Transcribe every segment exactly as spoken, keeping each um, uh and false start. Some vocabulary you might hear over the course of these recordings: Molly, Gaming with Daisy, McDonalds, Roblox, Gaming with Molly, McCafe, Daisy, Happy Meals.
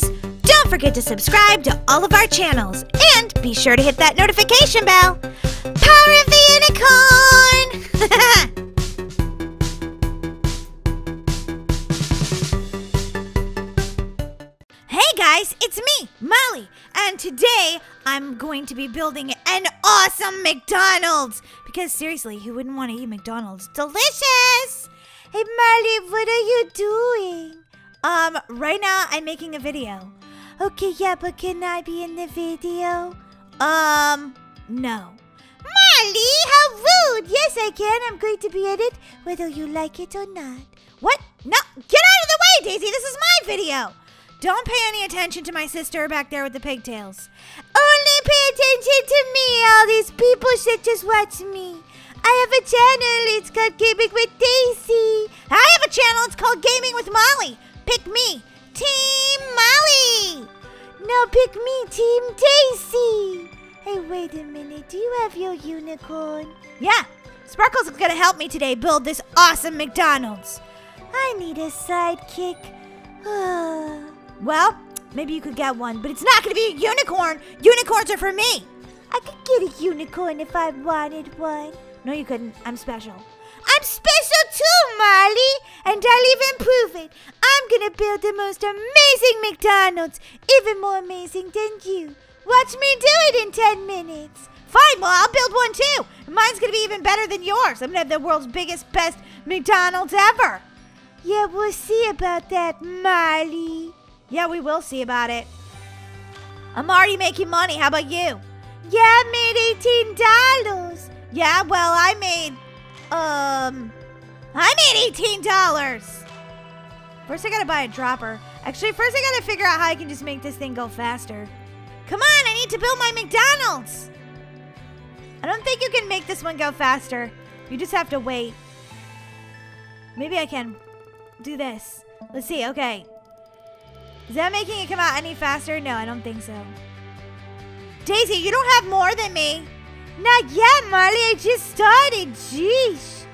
guys, don't forget to subscribe to all of our channels and be sure to hit that notification bell. Power of the unicorn! Hey guys, it's me, Molly, and today I'm going to be building an awesome McDonald's. Because seriously, who wouldn't want to eat McDonald's? Delicious! Hey Molly, what are you doing? Um, right now I'm making a video. Okay, yeah, but can I be in the video? Um, no. Molly, how rude! Yes, I can. I'm going to be in it, whether you like it or not. What? No, get out of the way, Daisy! This is my video! Don't pay any attention to my sister back there with the pigtails. Only pay attention to me, all these people should just watch me. I have a channel, it's called Gaming with Daisy. I have a channel, it's called Gaming with Molly. Pick me, Team Molly. No, pick me, Team Daisy. Hey, wait a minute, do you have your unicorn? Yeah, Sparkles is gonna help me today build this awesome McDonald's. I need a sidekick. Oh. Well, maybe you could get one, but it's not going to be a unicorn. Unicorns are for me. I could get a unicorn if I wanted one. No, you couldn't. I'm special. I'm special too, Molly, and I'll even prove it. I'm going to build the most amazing McDonald's, even more amazing than you. Watch me do it in ten minutes. Fine, well, I'll build one too. And mine's going to be even better than yours. I'm going to have the world's biggest, best McDonald's ever. Yeah, we'll see about that, Molly. Yeah, we will see about it. I'm already making money. How about you? Yeah, I made eighteen dollars. Yeah, well, I made, um, I made eighteen dollars. First, I gotta buy a dropper. Actually, first I gotta figure out how I can just make this thing go faster. Come on, I need to build my McDonald's. I don't think you can make this one go faster. You just have to wait. Maybe I can do this. Let's see, okay. Is that making it come out any faster? No, I don't think so. Daisy, you don't have more than me. Not yet, Molly. I just started. Jeez.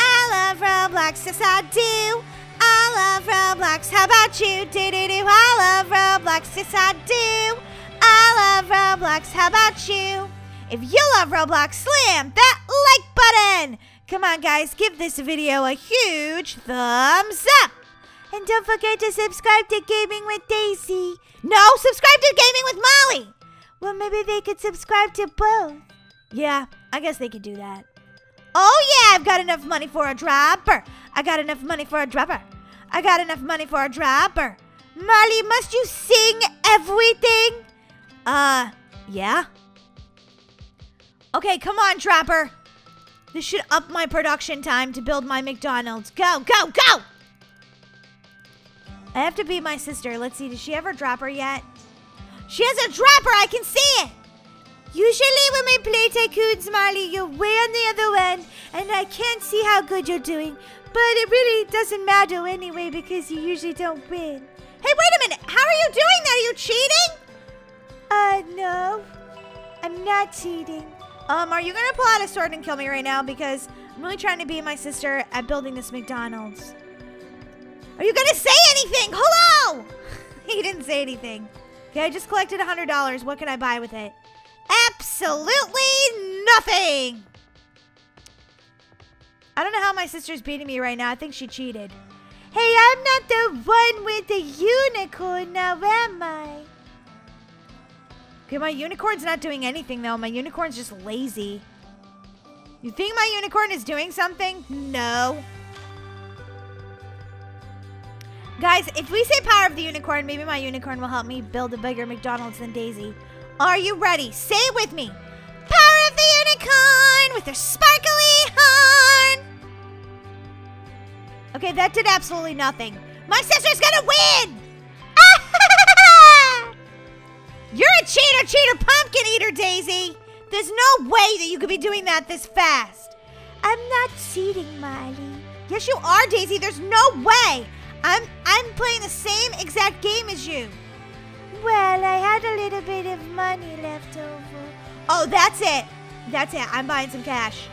I love Roblox. Yes, I do. I love Roblox. How about you? Do-do-do. I love Roblox. Yes, I do. I love Roblox. How about you? If you love Roblox, slam that like button. Come on, guys. Give this video a huge thumbs up. And don't forget to subscribe to Gaming with Daisy. No, subscribe to Gaming with Molly. Well, maybe they could subscribe to both. Yeah, I guess they could do that. Oh, yeah, I've got enough money for a dropper. I got enough money for a dropper. I got enough money for a dropper. Molly, must you sing everything? Uh, yeah. Okay, come on, dropper. This should up my production time to build my McDonald's. Go, go, go. I have to be my sister. Let's see, does she have her dropper yet? She has a dropper, I can see it. Usually when we play Tycoons, Molly, you're way on the other end, and I can't see how good you're doing, but it really doesn't matter anyway because you usually don't win. Hey, wait a minute, how are you doing that? Are you cheating? Uh, no, I'm not cheating. Um, are you gonna pull out a sword and kill me right now? Because I'm really trying to be my sister at building this McDonald's. Are you gonna say anything? Hello! He didn't say anything. Okay, I just collected one hundred dollars. What can I buy with it? Absolutely nothing! I don't know how my sister's beating me right now. I think she cheated. Hey, I'm not the one with the unicorn now, am I? Okay, my unicorn's not doing anything, though. My unicorn's just lazy. You think my unicorn is doing something? No. Guys, if we say power of the unicorn, maybe my unicorn will help me build a bigger McDonald's than Daisy. Are you ready? Say it with me. Power of the unicorn with her sparkly horn. Okay, that did absolutely nothing. My sister's gonna win! You're a cheater, cheater, pumpkin eater, Daisy. There's no way that you could be doing that this fast. I'm not cheating, Molly. Yes, you are, Daisy. There's no way. I'm I'm playing the same exact game as you. Well, I had a little bit of money left over. Oh, that's it. That's it. I'm buying some cash.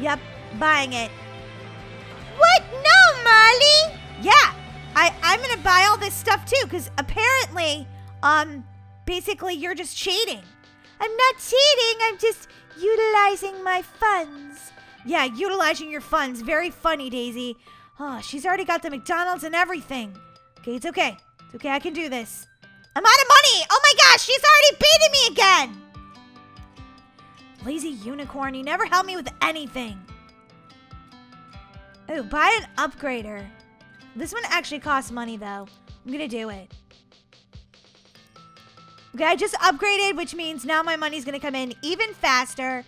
Yep, buying it. What? No, Molly. Yeah, I I, I'm going to buy all this stuff too, because apparently, um, basically you're just cheating. I'm not cheating. I'm just utilizing my funds. Yeah, utilizing your funds. Very funny, Daisy. Oh, she's already got the McDonald's and everything. Okay, it's okay. It's okay. I can do this. I'm out of money. Oh my gosh, she's already beating me again. Lazy unicorn, you never help me with anything. Oh, buy an upgrader. This one actually costs money, though. I'm gonna do it. Okay, I just upgraded, which means now my money's gonna come in even faster.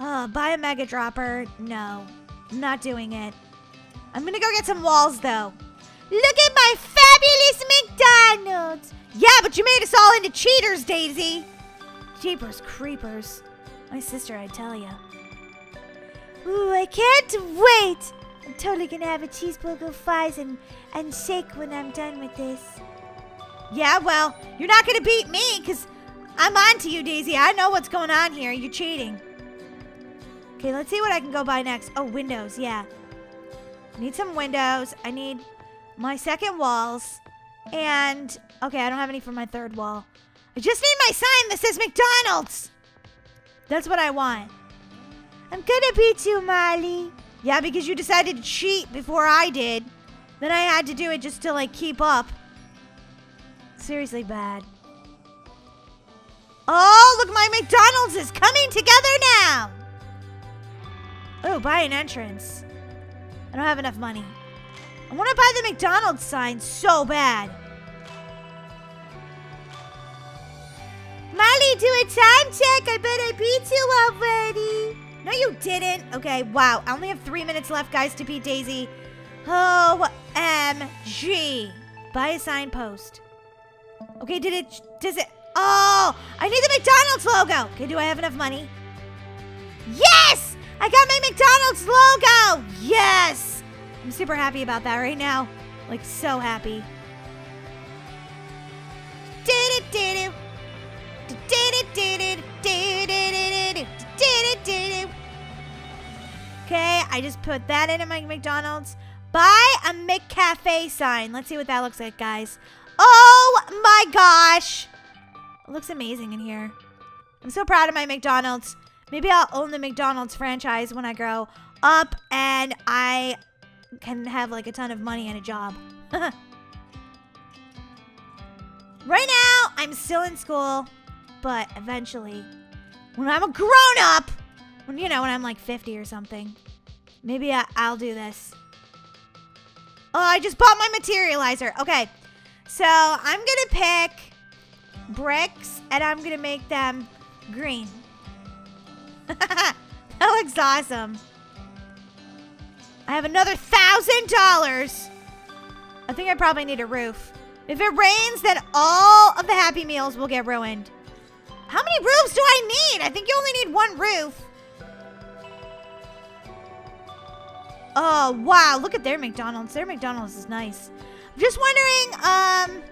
Oh, buy a mega dropper. No, I'm not doing it. I'm gonna go get some walls, though. Look at my fabulous McDonald's. Yeah, but you made us all into cheaters, Daisy. Jeepers creepers. My sister, I tell ya. Ooh, I can't wait. I'm totally gonna have a cheeseburger, fries, and, and shake when I'm done with this. Yeah, well, you're not gonna beat me, because I'm on to you, Daisy. I know what's going on here. You're cheating. Okay, let's see what I can go buy next. Oh, windows, yeah. I need some windows. I need my second walls. And, okay, I don't have any for my third wall. I just need my sign that says McDonald's. That's what I want. I'm gonna beat you, Molly. Yeah, because you decided to cheat before I did. Then I had to do it just to, like, keep up. Seriously bad. Oh, look, my McDonald's is coming together now. Oh, buy an entrance. I don't have enough money. I want to buy the McDonald's sign so bad. Molly, do a time check. I bet I beat you already. No, you didn't. Okay, wow. I only have three minutes left, guys, to beat Daisy. O M G. Buy a signpost. Okay, did it... Does it... Oh, I need the McDonald's logo. Okay, do I have enough money? Yes! I got my McDonald's logo. Yes! I'm super happy about that right now. Like, so happy. Do-do-do-do. Okay, I just put that in at my McDonald's. Buy a McCafe sign. Let's see what that looks like, guys. Oh my gosh. It looks amazing in here. I'm so proud of my McDonald's. Maybe I'll own the McDonald's franchise when I grow up and I can have like a ton of money and a job. Right now, I'm still in school, but eventually, when I'm a grown-up, when, you know, when I'm like fifty or something, maybe I, I'll do this. Oh, I just bought my materializer. Okay, so I'm going to pick bricks, and I'm going to make them green. That looks awesome. I have another one thousand dollars. I think I probably need a roof. If it rains, then all of the Happy Meals will get ruined. How many roofs do I need? I think you only need one roof. Oh, wow. Look at their McDonald's. Their McDonald's is nice. I'm just wondering, um,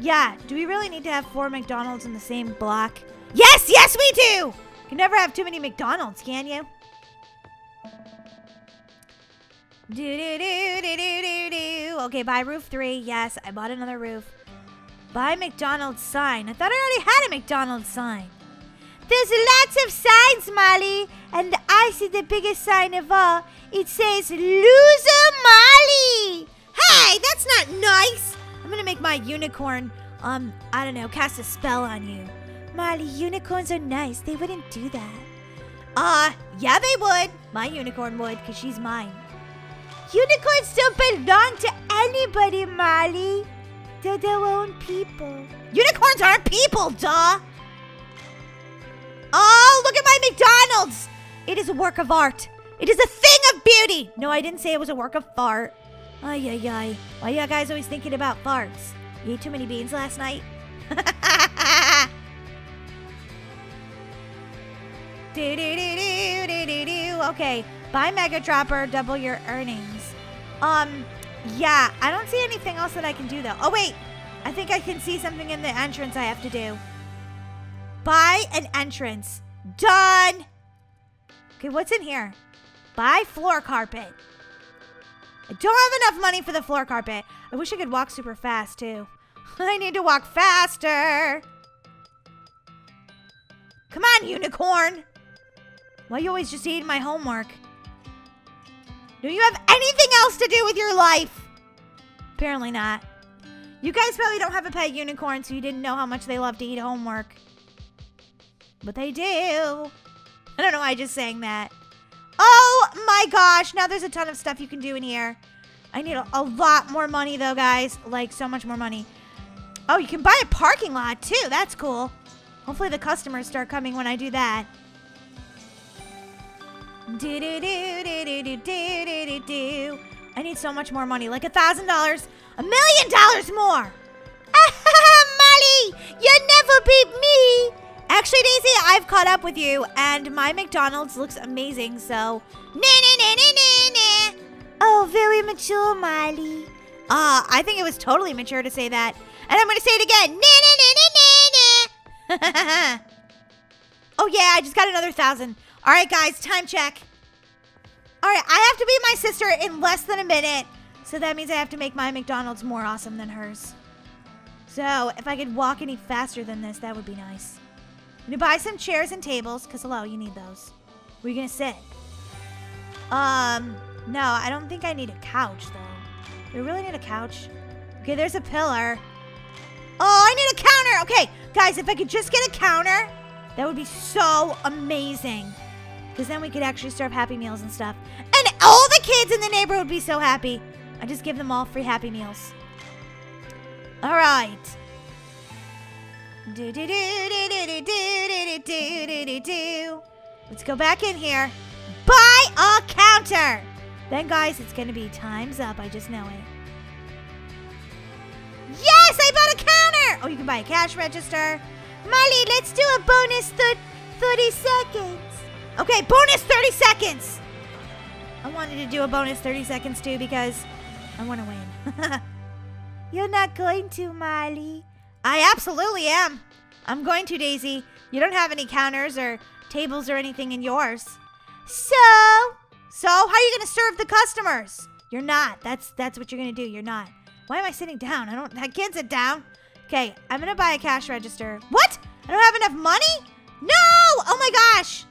yeah, do we really need to have four McDonald's in the same block? Yes, yes, we do. You can never have too many McDonald's, can you? Do-do-do-do-do-do-do. Okay, buy roof three. Yes, I bought another roof. Buy McDonald's sign. I thought I already had a McDonald's sign. There's lots of signs, Molly, and I see the biggest sign of all. It says, Loser Molly! Hey, that's not nice! I'm gonna make my unicorn, um, I don't know, cast a spell on you. Molly, unicorns are nice. They wouldn't do that. Uh, yeah they would. My unicorn would, because she's mine. Unicorns don't belong to anybody, Molly. They're their own people. Unicorns aren't people, duh! Oh, look at my McDonald's. It is a work of art. It is a thing of beauty. No, I didn't say it was a work of fart. Ay, ay, ay. Why are you guys always thinking about farts? You ate too many beans last night? do, do, do, do, do, do, do. Okay, buy Mega Dropper, double your earnings. Um, yeah, I don't see anything else that I can do, though. Oh, wait. I think I can see something in the entrance I have to do. Buy an entrance. Done. Okay, what's in here? Buy floor carpet. I don't have enough money for the floor carpet. I wish I could walk super fast, too. I need to walk faster. Come on, unicorn. Why you always just eating my homework? Do you have anything else to do with your life? Apparently not. You guys probably don't have a pet unicorn, so you didn't know how much they love to eat homework. But they do. I don't know why I just sang that. Oh my gosh, now there's a ton of stuff you can do in here. I need a, a lot more money though, guys. Like, so much more money. Oh, you can buy a parking lot too. That's cool. Hopefully the customers start coming when I do that. Do do do do do do do do do. I need so much more money, like a thousand dollars, a million dollars more. Molly, you never beat me. Actually, Daisy, I've caught up with you, and my McDonald's looks amazing. So, na na na na na na. Oh, very mature, Molly. Ah, uh, I think it was totally mature to say that, and I'm gonna say it again. Na na na na na na. Oh yeah, I just got another thousand. All right, guys, time check. All right, I have to be my sister in less than a minute. So that means I have to make my McDonald's more awesome than hers. So if I could walk any faster than this, that would be nice. I'm going to buy some chairs and tables because, hello, you need those. Where are you going to sit? Um, no, I don't think I need a couch, though. Do I really need a couch? Okay, there's a pillar. Oh, I need a counter. Okay, guys, if I could just get a counter, that would be so amazing. Because then we could actually serve Happy Meals and stuff. And all the kids in the neighborhood would be so happy. I just give them all free Happy Meals. All right. Let's go back in here. Buy a counter. Then, guys, it's going to be time's up. I just know it. Yes, I bought a counter. Oh, you can buy a cash register. Molly, let's do a bonus thirty seconds. Okay, bonus thirty seconds. I wanted to do a bonus thirty seconds too because I want to win. You're not going to, Molly. I absolutely am. I'm going to, Daisy. You don't have any counters or tables or anything in yours. So, so how are you going to serve the customers? You're not. That's that's what you're going to do. You're not. Why am I sitting down? I don't I can't sit down. Okay, I'm going to buy a cash register. What? I don't have enough money? No! Oh my gosh.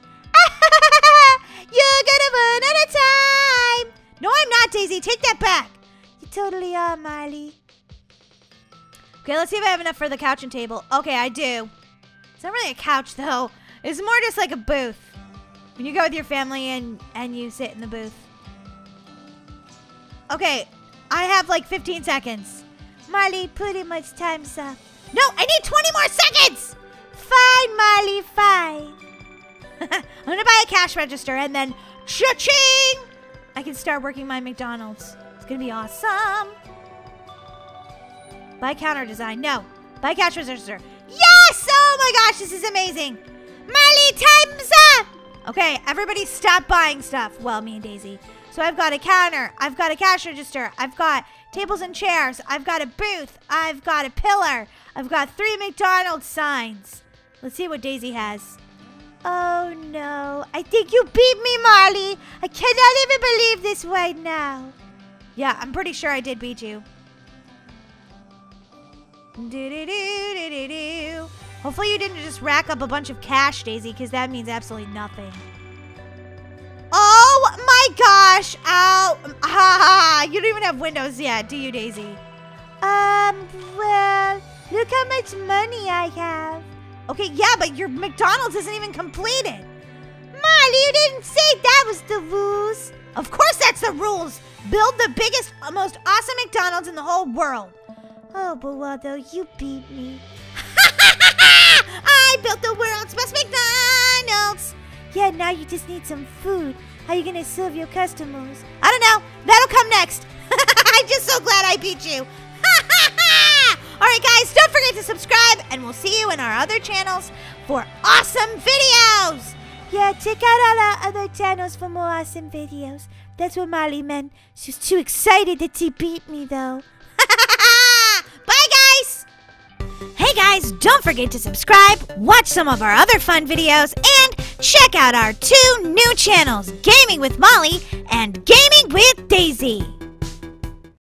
You're gonna run out of time. No, I'm not, Daisy. Take that back. You totally are, Molly. Okay, let's see if I have enough for the couch and table. Okay, I do. It's not really a couch, though. It's more just like a booth. When you go with your family and, and you sit in the booth. Okay, I have like fifteen seconds. Molly, pretty much time's up. No, I need twenty more seconds. Fine, Molly, fine. I'm gonna buy a cash register and then cha-ching! I can start working my McDonald's. It's gonna be awesome. Buy counter design. No. Buy cash register. Yes! Oh my gosh, this is amazing. Molly, time's up! Okay, everybody stop buying stuff. Well, me and Daisy. So I've got a counter. I've got a cash register. I've got tables and chairs. I've got a booth. I've got a pillar. I've got three McDonald's signs. Let's see what Daisy has. Oh no, I think you beat me, Molly. I cannot even believe this right now. Yeah, I'm pretty sure I did beat you. Do-do-do-do-do-do. Hopefully you didn't just rack up a bunch of cash, Daisy, because that means absolutely nothing. Oh my gosh, ow. Ha ha, you don't even have windows yet, do you, Daisy? Um, well, look how much money I have. Okay, yeah, but your McDonald's isn't even completed. Molly, you didn't say that was the rules. Of course that's the rules. Build the biggest, most awesome McDonald's in the whole world. Oh, but although you beat me. I built the world's best McDonald's. Yeah, now you just need some food. How are you gonna serve your customers? I don't know. That'll come next. I'm just so glad I beat you. Alright guys, don't forget to subscribe, and we'll see you in our other channels for awesome videos! Yeah, check out all our other channels for more awesome videos. That's what Molly meant. She was too excited that she beat me though. Bye guys! Hey guys, don't forget to subscribe, watch some of our other fun videos, and check out our two new channels, Gaming with Molly and Gaming with Daisy.